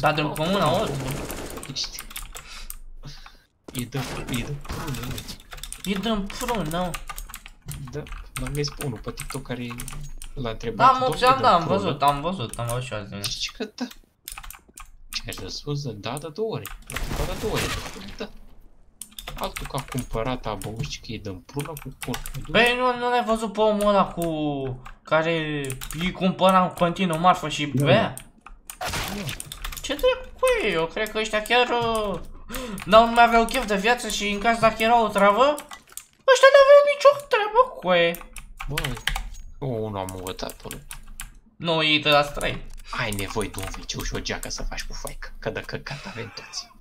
Da, de pe mâna oricum. Îi dăm prună. Da, m-am găsit pe unul pe TikTok care l-a întrebat. Am văzut și azi. Zici că da. Ai răspuns da de două ori. Da. Altul că a cumpărat, a băut și că îi dăm prună cu porcul. Băi, nu l-ai văzut pe omul ăla cu... care îi cumpăra în continuu marfă și bea? Ce trebuie cu ei? Eu cred că ăștia chiar... nu mai aveau chef de viață și în caz dacă era o travă, ăștia n-aveau nicio treabă cu ei. Băi, eu nu am învățat ăla. Nu, ei de la străi. Ai nevoie de un viciu și o geacă să faci cu faică, că de căcat avem toți.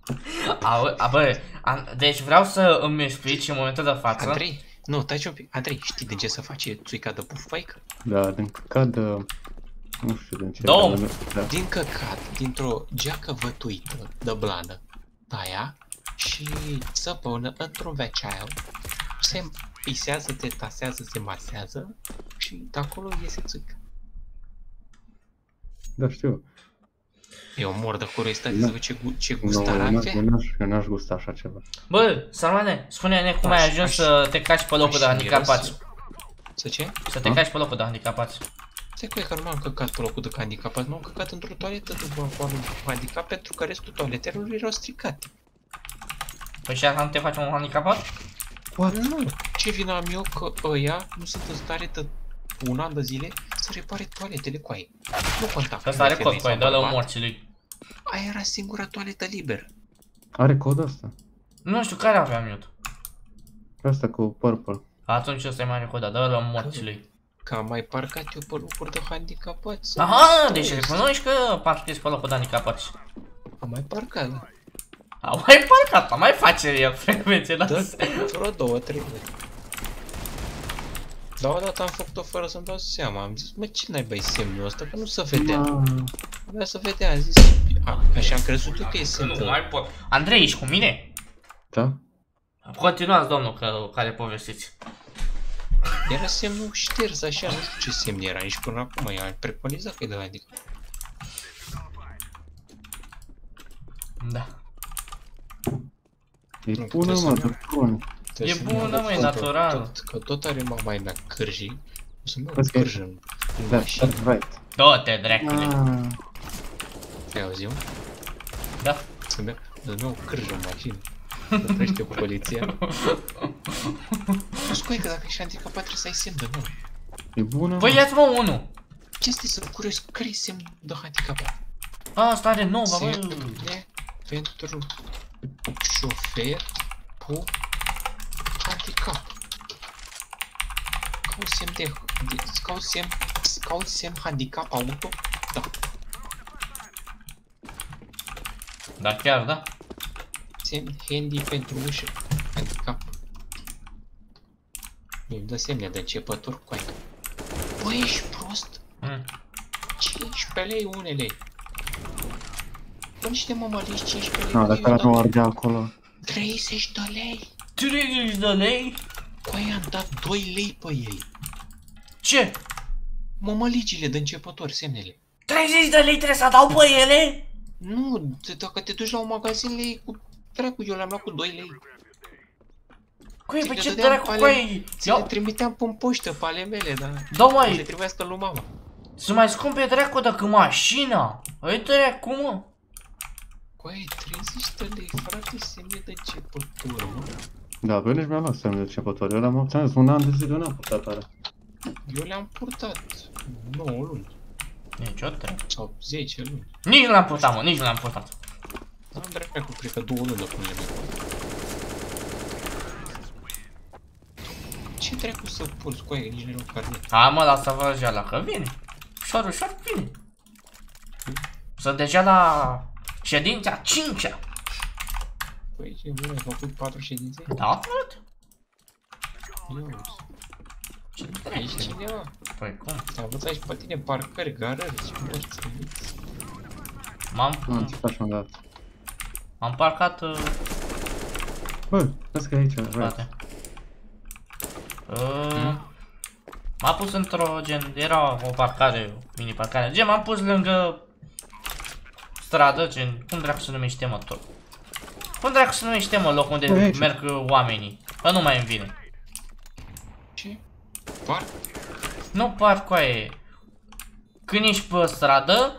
Bă, deci vreau să îmi explici în momentul de față. Andrei, nu, taci un pic. Andrei, știi din ce să faci țuica de pufaică? Da, din căcat de... nu știu din ce... din căcat, dintr-o geacă vătuită de blană, taia și țăpăună într-un veceaiu. Se pisează, se tasează, se masează și de acolo iese țuica. Da, știu. Eu mor de curiozitate să văd ce gust are. Eu n-aș gusta așa ceva. Bă, Salmane, spune-ne cum ai ajuns să te caci pe locul de handicapați. Să ce? Să te caci pe locul de handicapați. Stai cu e că nu m-am căcat pe locul de handicapați, m-am căcat într-o toaletă după un handicap pentru că restul toaletelor erau stricate. Păi și asta nu te faci un handicapat? Nu, ce vina am eu că ăia nu sunt în stare de un an de zile să repare toaletele cu aia. Nu conta. Asta are cod cu aia, dă-l în morții lui. Aia era singura toaletă liberă. Are cod asta? Nu știu, care aveam eu? Asta cu purple. Atunci ăsta e mai recodat, dă-l în morții lui. Că am mai parcat eu pe locuri de handicapați. Aha, deci recunoști că parcezi pe locuri de handicapați. Am mai parcat, da. Am mai parcat, am mai face eu frecvențe la astea. Vreo două, trei. Da, o dată am făcut-o fără să-mi dau seama, am zis, mă, ce n-ai băi semnul ăsta, că nu se vedea. Avea să vedea, am zis, așa am crezut eu că e semnul. Nu mai pot. Andrei, ești cu mine? Da. Continuați, domnul, care povestiți. Era semnul șters, așa, nu știu ce semn era, nici până acum, i-am preconizat că e de la adică. Da. E bună, mă, de prun. E bună, măi, natural. Că tot are mama mea cârjii. O să-mi dau cârjă. Da, right. Tot-e, dracule. Te auzi, mă? Da. Să-mi dau cârjă în mașină. Să trește cu poliția. Scuie că dacă ești handicapat trebuie să ai semn de nume. E bună, mă? Păi ia-ți, mă, unul. Ce stai să-mi curios? Care-i semn de handicapat? Asta are nouă, bă. Semn pentru șofer cu... handicap. Cauți semn handicap auto? Da. Da, chiar da? Semn handy pentru ușă. Handicap. Mi-mi dă semne de începător cu aia. Băi, ești prost? 15 lei unele. Păi niște mămălici 15 lei. Da, dacă nu ardea acolo. 30 de lei. 30 de lei? Cu aia am dat 2 lei pe ei. Ce? Mămăligile de începători, semnele. 30 de lei trebuie să dau pe ele? Nu, dacă te duci la un magazin, le iei cu dracu, eu le-am luat cu 2 lei. Cui, pe ce dracu, păi? Ți le trimiteam pe-n poștă, pe ale mele, dar... Da, măi! Le trebuia să-l lu mama. Sunt mai scumpe dracu decât mașina. Uite dracu, mă. Băi, 30 de lei, frate, semne de începători, mă. Da, băi, nici mi-am luat semne de începători, eu le-am obținut, un an de zile n-am purtat alea. Eu le-am purtat 9 luni. Nici o treabă. Sau 10 luni. Nici nu l-am purtat, mă, nici nu l-am purtat. Am dracu, cred că 2 luni acum le-am. Ce dracu să purți cu aia, nici nu l-am carnet? Hai, mă, lasă vă jeala, că vine. Ușor, ușor, vine. Sunt deja la... ședința 5-a. Păi ce bine, ai făcut 4 ședințe? Da, frate. Ce treci cineva? Păi cum? Te-a învățat și pe tine parcări, garări, ce morți. M-am parcat... Bă, vezi că e aici, frate. M-am pus într-o gen... era o parcare, mini parcare. Gen, m-am pus lângă... stradă, gen, cum dracu se numește, mă, tot? Cum dracu se numește, mă, loc unde merg oamenii? Bă, nu mai îmi vine. Ce? Parc? Nu parc, coaie. Când ești pe stradă,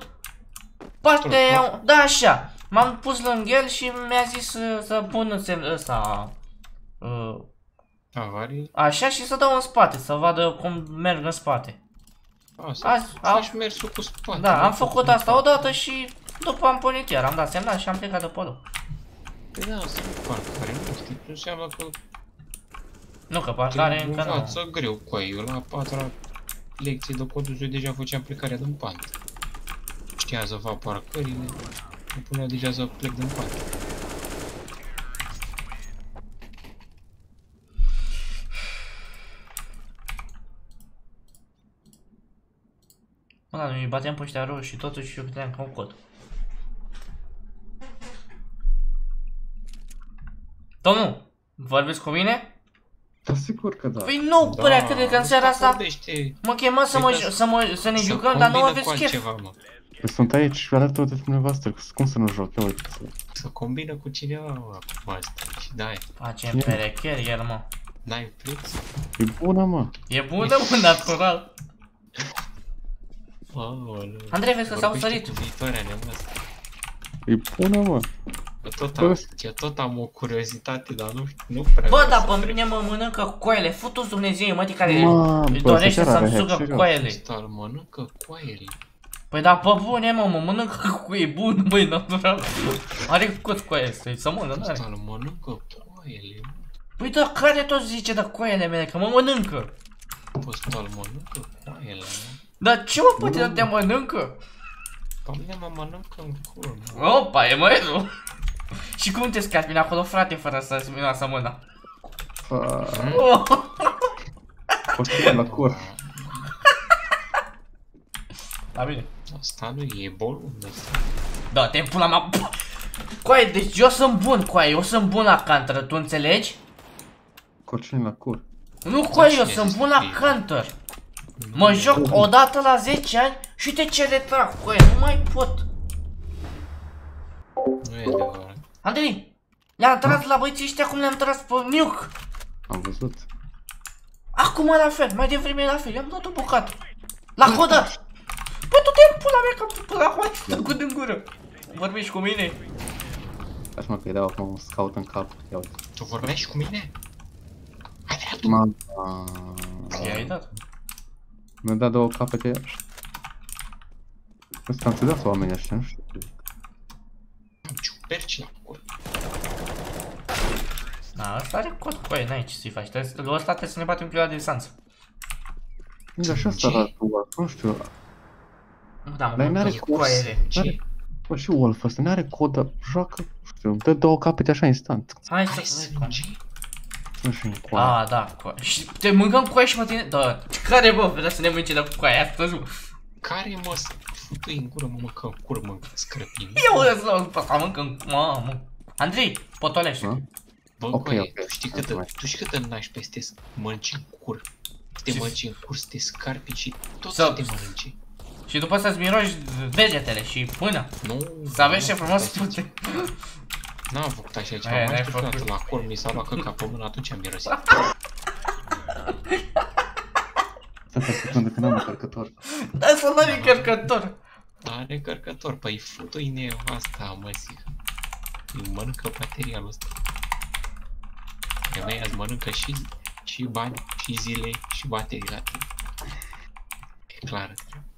partea aia, da, așa. M-am pus lângă el și mi-a zis să pun în semn ăsta. Avarii. Așa, și să dau în spate, să vadă cum merg în spate. Să-și mersul cu spate. Da, am făcut asta odată și după am pornit iar, am dat semnal și am plecat de pe loc. Păi da, asta nu parcare, nu știu, nu înseamnă că... Nu, că parcare încă nu. Învață greu cu ei, eu la 4-a lecție de codul, eu deja făceam plecarea din pantă. Știa să fac parcările, îmi punea deja să plec din pantă. Noi îi bateam pe ăștia roșii și totuși eu puteam ca un cod. Domnul, vorbiți cu mine? Da, sigur că da. Păi nu, da, părea crede că în seara asta mă chema să ne jucăm, dar nu aveți chef. Ceva, sunt aici, alături de dumneavoastră, cum să nu joc eu? Să combină cu cineva, mă, cu asta și dai. Facem perecher iar, mă. N-ai preț? E bună, mă. E bună, mă, natural. Andrei, vezi că s-au sărit. Îi pune, mă. Eu tot am o curiozitate, dar nu prea... Bă, dar pe mine mă mănâncă coaiele. Futu-ți Dumnezeu, mătii care își dorește să-mi sugă coaiele. Îl mănâncă coaiele. Păi da, pe bune, mă, mă mănâncă cu ei. Bun, băi, natural. Are cât coaiele să mănâncă, n-are. Îl mănâncă coaiele. Păi da, care tot zice de coaiele mele, că mă mănâncă. Păi îl mănâncă coaiele, mă. Dar ce mă poate nu te mănâncă? Pe mine mă mănâncă în cur. Opa, e măilu. Și cum te scapi din acolo, frate, fără să-ți miroasă mâna? Poți la cur. Da, bine. Asta nu e bolul ăsta. Da, te-mi pun la ma... Coaie, deci eu sunt bun, coaie, eu sunt bun la Counter, tu înțelegi? Cocine la cur. Nu, coaie, eu sunt bun la Counter. Mă joc odată la 10 ani și uite ce retrag cu el, nu mai pot. Nu e adevărat. Andrei, le-am tras la băieții ăștia cum le-am tras pe Nuke. Am văzut. Acum la fel, mai devreme la fel, i-am dat o bucată. La coda. Bă, tu te-mi pula mea că până acum ai stăcut în gură. Vorbești cu mine? Aș mă că-i dau acum un scout în cap, ia uite. Tu vorbești cu mine? Ai vrea tu? I-ai dat. Mi-a dat două capete aia. Ăsta înțelează oamenii ăștia, nu știu. Ciuperci la col. Na, ăsta are cod cu aia, n-ai ce să-i faci. Lui ăsta trebuie să ne batem cu el la distanță. Nici așa ăsta l-a luat, nu știu. Nu, da, mă, n-are cod. Bă, și Wolf ăsta, n-are cod, dar joacă, nu știu, îmi dă două capete așa instant. Hai să-i congi. A, da, coaie. Și te mâncăm coaie și mă tine... Da, care bă, vreau să ne mânce de coaie astăzi, mă. Care mă, fătui în gură, mă mâncă în cură, mă scrăpini. Eu vreau să mă mâncă în... Mă, Andrei, potolește. Bă, coaie, tu știi câtă nași peste mănci în cură. Te mănci în cură, te scarpi și tot să te mănânci. Și după asta-ți miroși vegetele și până. Să aveți ce frumos pute. N-am făcut așa ceva, m-am știut la cor, mi s-a luat căca pe mână, atunci am mirosit. Stai pe secundă, că n-am încărcător. Da, să nu are încărcător. Are încărcător, păi fătui nevasta, mă zic. Îi mănâncă materialul ăsta. De mea îți mănâncă și bani, și zile, și baterii la tine. E clară treaba.